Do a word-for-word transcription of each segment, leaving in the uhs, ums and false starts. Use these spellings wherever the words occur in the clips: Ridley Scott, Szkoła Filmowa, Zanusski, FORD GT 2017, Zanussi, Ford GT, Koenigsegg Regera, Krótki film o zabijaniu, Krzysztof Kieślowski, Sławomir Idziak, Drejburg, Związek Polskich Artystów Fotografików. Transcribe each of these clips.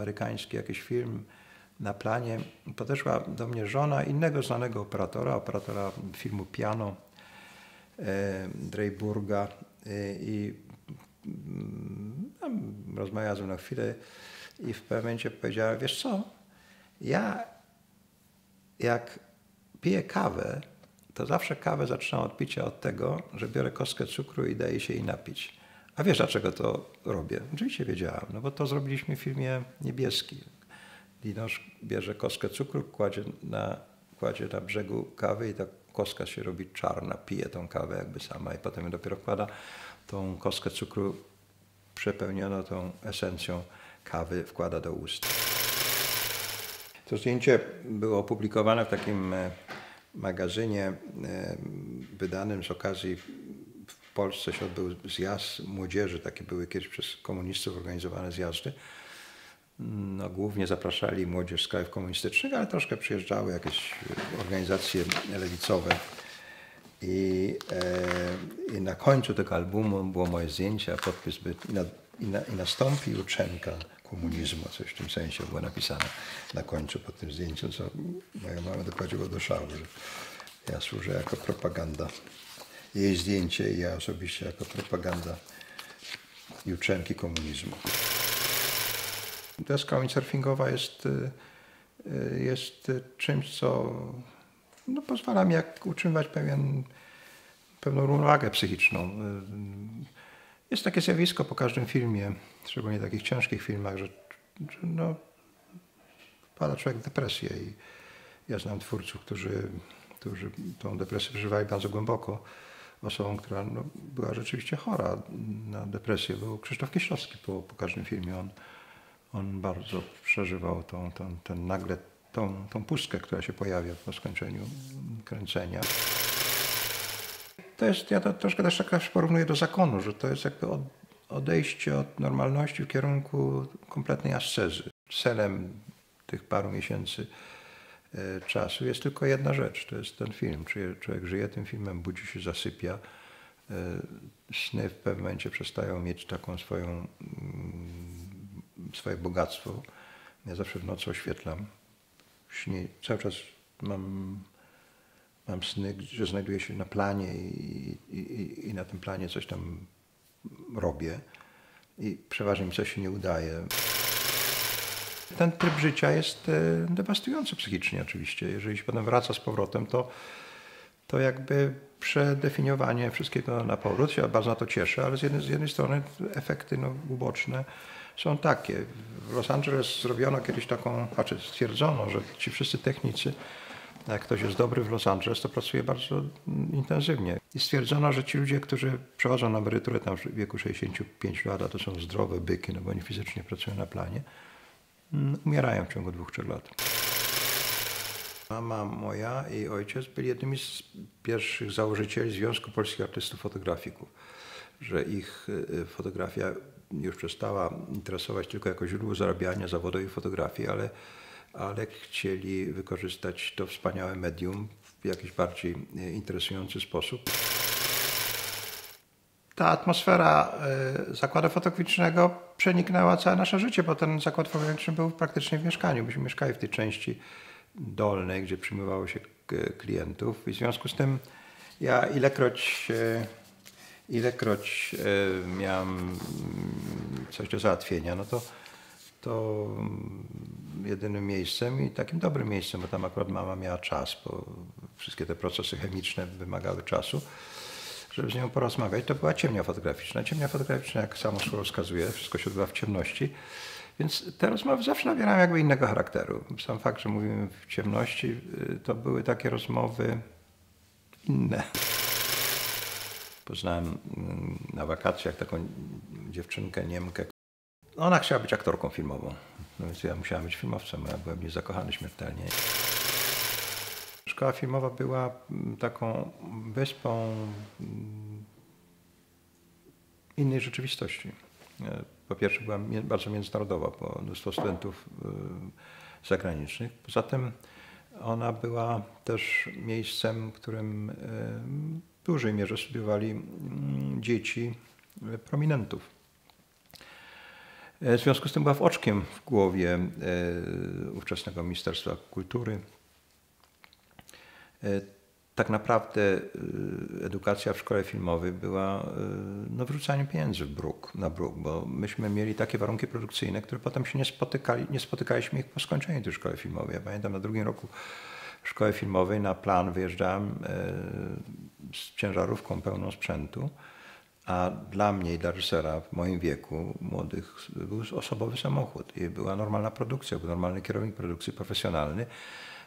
amerykański jakiś film na planie, podeszła do mnie żona innego znanego operatora, operatora filmu Piano, Drejburga, i rozmawiała ze mną chwilę i w pewnym momencie powiedziała: wiesz co, ja jak piję kawę, to zawsze kawę zaczynam od picia od tego, że biorę kostkę cukru i daję się jej napić. A wiesz, dlaczego to robię? Oczywiście wiedziałem, no bo to zrobiliśmy w filmie Niebieski. Linosz bierze kostkę cukru, kładzie na, kładzie na brzegu kawy i tak kostka się robi czarna, pije tą kawę jakby sama i potem dopiero wkłada tą kostkę cukru przepełnioną tą esencją kawy, wkłada do ust. To zdjęcie było opublikowane w takim magazynie wydanym z okazji, w Polsce się odbył zjazd młodzieży, takie były kiedyś przez komunistów organizowane zjazdy. No, głównie zapraszali młodzież z krajów komunistycznych, ale troszkę przyjeżdżały jakieś organizacje lewicowe. I, e, i na końcu tego albumu było moje zdjęcie, a podpis by i, na, i, na, i nastąpi uczenka komunizmu, coś w tym sensie było napisane na końcu pod tym zdjęciem, co moja mama doprowadziła do szału, że ja służę jako propaganda. Jej zdjęcie i ja osobiście jako propaganda jutrzenki komunizmu. Deska windsurfingowa jest, jest czymś, co no, pozwala mi jak utrzymywać pewien, pewną równowagę psychiczną. Jest takie zjawisko po każdym filmie, szczególnie w takich ciężkich filmach, że, że no, pada człowiek w depresję. I ja znam twórców, którzy, którzy tą depresję przeżywali bardzo głęboko. Osobą, która no, była rzeczywiście chora na depresję, był Krzysztof Kieślowski po, po każdym filmie. On, on bardzo przeżywał tą, tą, ten nagle, tą, tą pustkę, która się pojawia po skończeniu kręcenia. To jest, ja to troszkę też tak porównuję do zakonu, że to jest jakby odejście od normalności w kierunku kompletnej ascezy. Celem tych paru miesięcy czasu jest tylko jedna rzecz, to jest ten film. Człowiek żyje tym filmem, budzi się, zasypia. Sny w pewnym momencie przestają mieć taką swoją, swoje bogactwo. Ja zawsze w nocy oświetlam. Śni, cały czas mam, mam sny, że znajduję się na planie i, i, i na tym planie coś tam robię. I przeważnie mi coś się nie udaje. Ten tryb życia jest dewastujący psychicznie oczywiście. Jeżeli się potem wraca z powrotem, to, to jakby przedefiniowanie wszystkiego na powrót. Ja bardzo na to cieszę, ale z jednej, z jednej strony efekty no, uboczne są takie. W Los Angeles zrobiono kiedyś taką, znaczy stwierdzono, że ci wszyscy technicy, jak ktoś jest dobry w Los Angeles, to pracuje bardzo intensywnie. I stwierdzono, że ci ludzie, którzy przechodzą na emeryturę tam w wieku sześćdziesięciu pięciu lat, a to są zdrowe byki, no bo oni fizycznie pracują na planie, umierają w ciągu dwóch, trzech lat. Mama moja i ojciec byli jednymi z pierwszych założycieli Związku Polskich Artystów Fotografików, że ich fotografia już przestała interesować tylko jako źródło zarabiania zawodowej fotografii, ale, ale chcieli wykorzystać to wspaniałe medium w jakiś bardziej interesujący sposób. Ta atmosfera zakładu fotograficznego przeniknęła całe nasze życie, bo ten zakład fotograficzny był praktycznie w mieszkaniu. Myśmy mieszkali w tej części dolnej, gdzie przyjmowało się klientów i w związku z tym ja ilekroć, ilekroć miałem coś do załatwienia, no to, to jedynym miejscem i takim dobrym miejscem, bo tam akurat mama miała czas, bo wszystkie te procesy chemiczne wymagały czasu, żeby z nią porozmawiać, to była ciemnia fotograficzna. Ciemnia fotograficzna, jak samo słowo wskazuje, wszystko się odbywa w ciemności, więc te rozmowy zawsze nabierają jakby innego charakteru. Sam fakt, że mówimy w ciemności, to były takie rozmowy inne. Poznałem na wakacjach taką dziewczynkę, Niemkę. Ona chciała być aktorką filmową, no więc ja musiałem być filmowcem, ja byłem w niej zakochany śmiertelnie. Szkoła filmowa była taką wyspą innej rzeczywistości. Po pierwsze była bardzo międzynarodowa, bo mnóstwo studentów zagranicznych. Poza tym ona była też miejscem, w którym w dużej mierze studiowali dzieci prominentów. W związku z tym była w oczkiem w głowie ówczesnego Ministerstwa Kultury. Tak naprawdę edukacja w szkole filmowej była no, wrzucaniem pieniędzy w bruk, na bruk, bo myśmy mieli takie warunki produkcyjne, które potem się nie spotykali, nie spotykaliśmy ich po skończeniu tej szkoły filmowej. Ja pamiętam, na drugim roku szkoły filmowej na plan wyjeżdżałem z ciężarówką pełną sprzętu, a dla mnie i dla reżysera w moim wieku młodych był osobowy samochód i była normalna produkcja, był normalny kierownik produkcji, profesjonalny.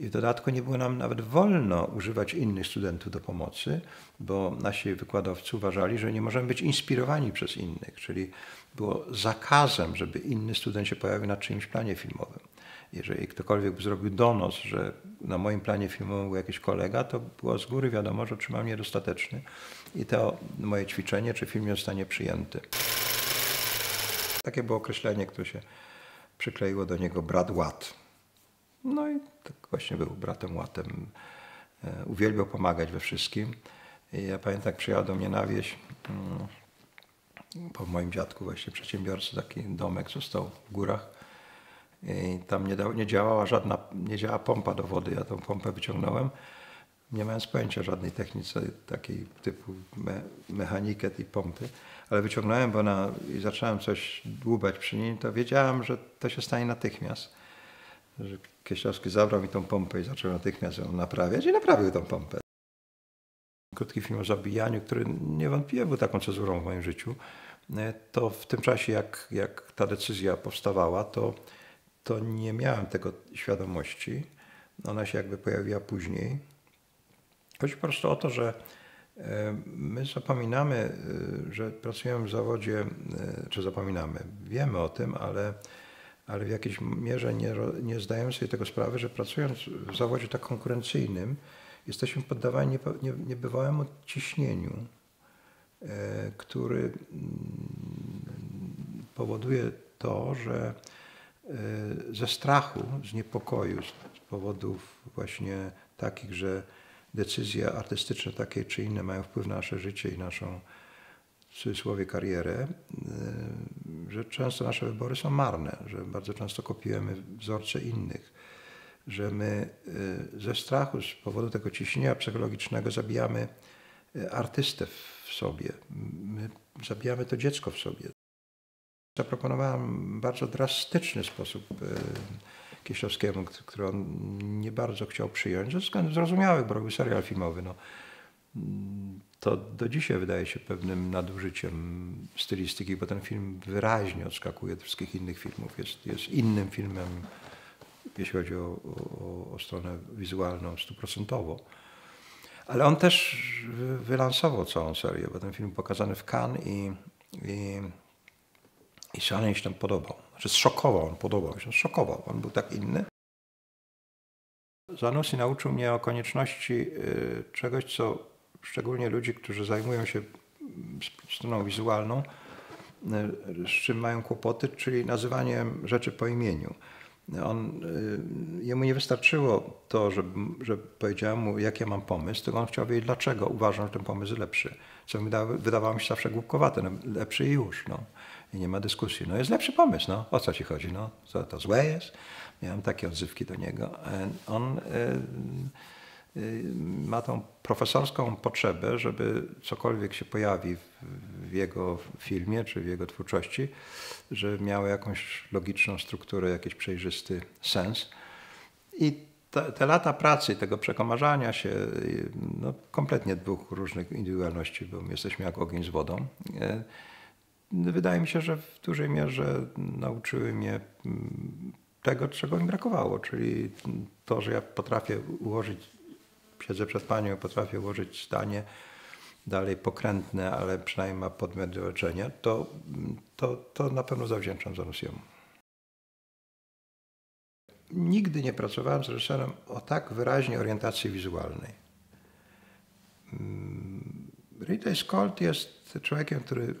I w dodatku nie było nam nawet wolno używać innych studentów do pomocy, bo nasi wykładowcy uważali, że nie możemy być inspirowani przez innych, czyli było zakazem, żeby inny student się pojawił na czyimś planie filmowym. Jeżeli ktokolwiek by zrobił donos, że na moim planie filmowym był jakiś kolega, to było z góry wiadomo, że otrzymałem niedostateczny i to moje ćwiczenie czy film nie zostanie przyjęty. Takie było określenie, które się przykleiło do niego: brat Łat. No i tak właśnie był bratem Łatem. Uwielbiał pomagać we wszystkim. I ja pamiętam, jak przyjechał do mnie na wieś, po moim dziadku właśnie przedsiębiorcy, taki domek został w górach. I tam nie, da, nie działała żadna, nie działała pompa do wody, ja tą pompę wyciągnąłem, nie mając pojęcia żadnej technice takiej typu me, mechanikę tej pompy, ale wyciągnąłem, bo na, i zacząłem coś dłubać przy nim, to wiedziałem, że to się stanie natychmiast. Że Kieślowski zabrał mi tą pompę i zaczął natychmiast ją naprawiać i naprawił tą pompę. Krótki film o zabijaniu, który niewątpliwie był taką cezurą w moim życiu, to w tym czasie, jak, jak ta decyzja powstawała, to to nie miałem tego świadomości. Ona się jakby pojawiła później. Chodzi po prostu o to, że my zapominamy, że pracujemy w zawodzie, czy zapominamy, wiemy o tym, ale, ale w jakiejś mierze nie, nie zdajemy sobie tego sprawy, że pracując w zawodzie tak konkurencyjnym, jesteśmy poddawani niebywałemu ciśnieniu, który powoduje to, że ze strachu, z niepokoju, z powodów właśnie takich, że decyzje artystyczne takie czy inne mają wpływ na nasze życie i naszą, w cudzysłowie, karierę, że często nasze wybory są marne, że bardzo często kopiujemy wzorce innych, że my ze strachu, z powodu tego ciśnienia psychologicznego zabijamy artystę w sobie, my zabijamy to dziecko w sobie. Zaproponowałem bardzo drastyczny sposób Kieślowskiemu, który on nie bardzo chciał przyjąć, ze względów zrozumiałych, bo robił serial filmowy. No, to do dzisiaj wydaje się pewnym nadużyciem stylistyki, bo ten film wyraźnie odskakuje od wszystkich innych filmów. Jest, jest innym filmem, jeśli chodzi o, o, o stronę wizualną, stuprocentowo. Ale on też wylansował całą serię, bo ten film pokazany w Cannes i... i I szalenie się tam podobał. Znaczy zszokował, on podobał się, zszokował, on był tak inny. Zanussi nauczył mnie o konieczności czegoś, co szczególnie ludzi, którzy zajmują się stroną wizualną, z czym mają kłopoty, czyli nazywaniem rzeczy po imieniu. On, jemu nie wystarczyło to, że, że powiedziałem mu, jak ja mam pomysł, tylko on chciał wiedzieć, dlaczego uważam, że ten pomysł jest lepszy. Co mi dało, wydawało mi się zawsze głupkowate, no, lepszy i już. No. I nie ma dyskusji. No jest lepszy pomysł, no. O co ci chodzi? No, co to złe jest? Miałem takie odzywki do niego. On y, y, ma tą profesorską potrzebę, żeby cokolwiek się pojawi w, w jego filmie czy w jego twórczości, żeby miało jakąś logiczną strukturę, jakiś przejrzysty sens. I te, te lata pracy, tego przekomarzania się, no, kompletnie dwóch różnych indywidualności, bo jesteśmy jak ogień z wodą. Wydaje mi się, że w dużej mierze nauczyły mnie tego, czego mi brakowało, czyli to, że ja potrafię ułożyć, siedzę przed panią, potrafię ułożyć zdanie dalej pokrętne, ale przynajmniej ma podmiot do leczenia, to, to, to na pewno zawdzięczam Zanussiemu. Nigdy nie pracowałem z reżyserem o tak wyraźnej orientacji wizualnej. Ridley Scott jest człowiekiem, który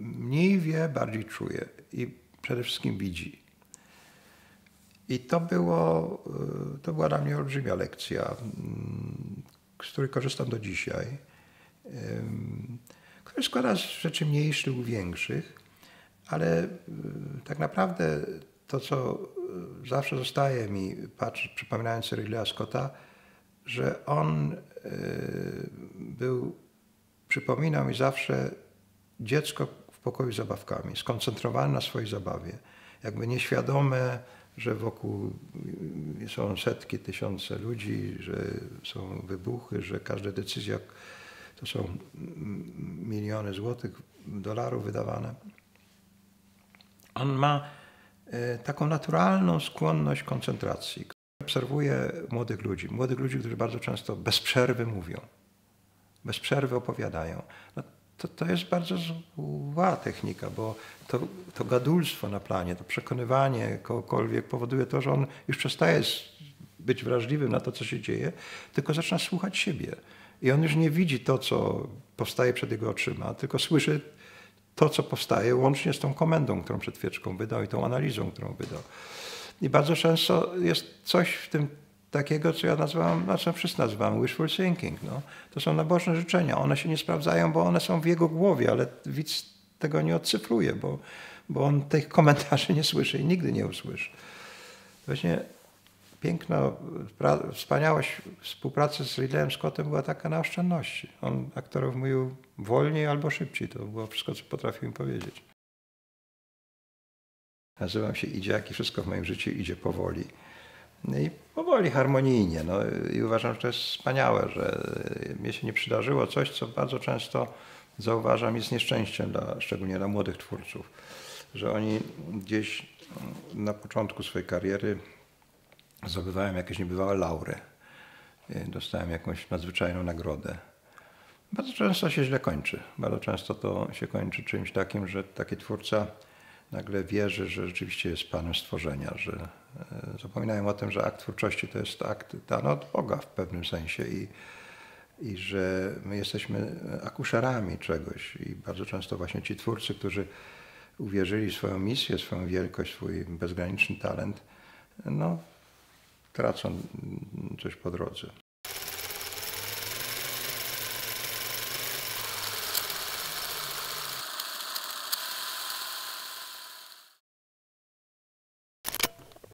mniej wie, bardziej czuje i przede wszystkim widzi. I to, było, to była dla mnie olbrzymia lekcja, z której korzystam do dzisiaj, która składa z rzeczy mniejszych lub większych, ale tak naprawdę to, co zawsze zostaje mi, patrz, przypominając Ridleya Scotta, że on był, przypominał mi zawsze dziecko w pokoju z zabawkami, skoncentrowane na swojej zabawie, jakby nieświadome, że wokół są setki, tysiące ludzi, że są wybuchy, że każda decyzja to są miliony złotych, dolarów wydawane. On ma taką naturalną skłonność koncentracji. Obserwuję młodych ludzi, młodych ludzi, którzy bardzo często bez przerwy mówią, bez przerwy opowiadają. No to, to jest bardzo zła technika, bo to, to gadulstwo na planie, to przekonywanie kogokolwiek powoduje to, że on już przestaje być wrażliwym na to, co się dzieje, tylko zaczyna słuchać siebie. I on już nie widzi to, co powstaje przed jego oczyma, tylko słyszy to, co powstaje, łącznie z tą komendą, którą przed chwileczką wydał i tą analizą, którą wydał. I bardzo często jest coś w tym takiego, co ja nazywam, na co wszyscy nazywamy wishful thinking. No. To są nabożne życzenia. One się nie sprawdzają, bo one są w jego głowie, ale widz tego nie odcyfruje, bo, bo on tych komentarzy nie słyszy i nigdy nie usłyszy. Właśnie piękno, wspaniałość współpracy z Ridleyem Scottem była taka na oszczędności. On aktorów mówił wolniej albo szybciej. To było wszystko, co potrafił im powiedzieć. Nazywam się Idziak i wszystko w moim życiu idzie powoli. No i powoli, harmonijnie. No i uważam, że to jest wspaniałe, że mnie się nie przydarzyło coś, co bardzo często zauważam jest nieszczęściem, dla, szczególnie dla młodych twórców. Że oni gdzieś na początku swojej kariery zdobywałem jakieś niebywałe laury. Dostałem jakąś nadzwyczajną nagrodę. Bardzo często się źle kończy. Bardzo często to się kończy czymś takim, że taki twórca nagle wierzy, że rzeczywiście jest Panem stworzenia, że zapominają o tym, że akt twórczości to jest akt dany od Boga w pewnym sensie i, i że my jesteśmy akuszerami czegoś. I bardzo często właśnie ci twórcy, którzy uwierzyli w swoją misję, swoją wielkość, swój bezgraniczny talent, no, tracą coś po drodze.